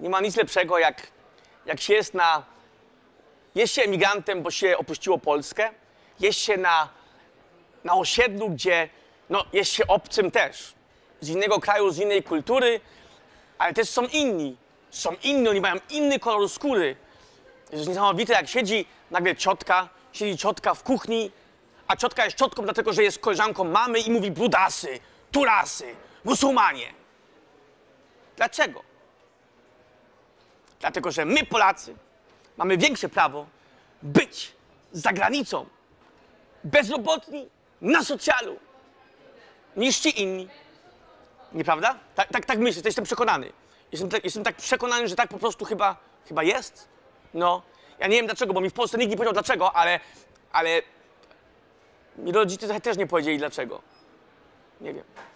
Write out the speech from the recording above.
Nie ma nic lepszego, jak się jest na... Jest się emigrantem, bo się opuściło Polskę. Jest się na osiedlu, gdzie no, jest się obcym też. Z innego kraju, z innej kultury, ale też są inni. Są inni, oni mają inny kolor skóry. Jest niesamowite, jak siedzi nagle ciotka, siedzi ciotka w kuchni, a ciotka jest ciotką dlatego, że jest koleżanką mamy i mówi brudasy, turasy, musulmanie. Dlaczego? Dlatego, że my Polacy mamy większe prawo być za granicą, bezrobotni, na socjalu, niż ci inni. Nieprawda? Tak myślę, jestem przekonany. Jestem tak przekonany, że tak po prostu chyba jest. No, ja nie wiem dlaczego, bo mi w Polsce nikt nie powiedział dlaczego, ale mi rodzice też nie powiedzieli dlaczego. Nie wiem.